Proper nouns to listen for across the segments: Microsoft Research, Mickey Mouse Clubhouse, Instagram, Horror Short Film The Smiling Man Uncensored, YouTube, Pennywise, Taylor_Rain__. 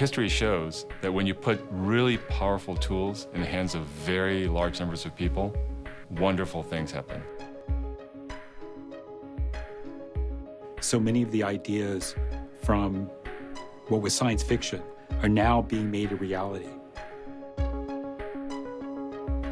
History shows that when you put really powerful tools in the hands of very large numbers of people, wonderful things happen. So many of the ideas from what was science fiction are now being made a reality.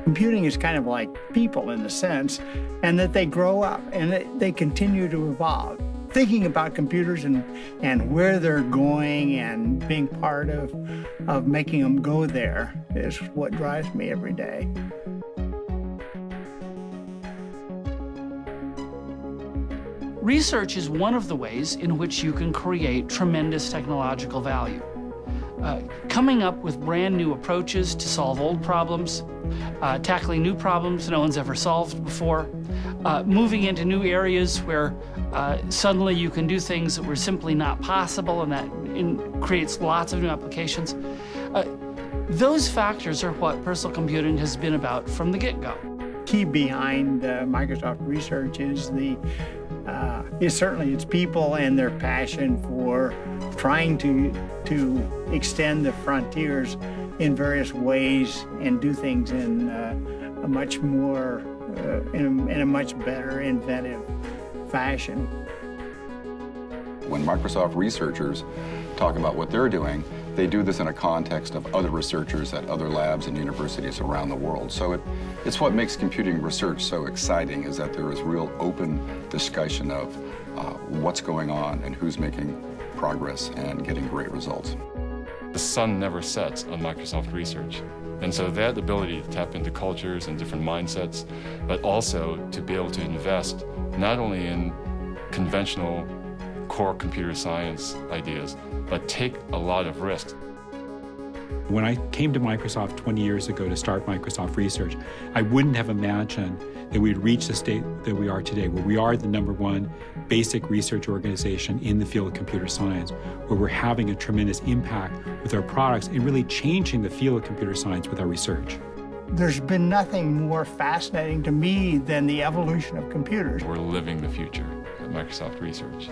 Computing is kind of like people in a sense, and that they grow up and they continue to evolve. Thinking about computers and where they're going and being part of making them go there is what drives me every day. Research is one of the ways in which you can create tremendous technological value. Coming up with brand new approaches to solve old problems, tackling new problems no one's ever solved before, moving into new areas where suddenly you can do things that were simply not possible, and that creates lots of new applications. Those factors are what personal computing has been about from the get-go. Key behind Microsoft Research is certainly its people and their passion for trying to extend the frontiers in various ways and do things in a much better, inventive fashion. When Microsoft researchers talk about what they're doing, they do this in a context of other researchers at other labs and universities around the world. So it's what makes computing research so exciting, is that there is real open discussion of what's going on and who's making progress and getting great results. The sun never sets on Microsoft Research. And so that ability to tap into cultures and different mindsets, but also to be able to invest not only in conventional core computer science ideas, but take a lot of risks. When I came to Microsoft 20 years ago to start Microsoft Research, I wouldn't have imagined that we'd reach the state that we are today, where we are the #1 basic research organization in the field of computer science, where we're having a tremendous impact with our products and really changing the field of computer science with our research. There's been nothing more fascinating to me than the evolution of computers. We're living the future at Microsoft Research.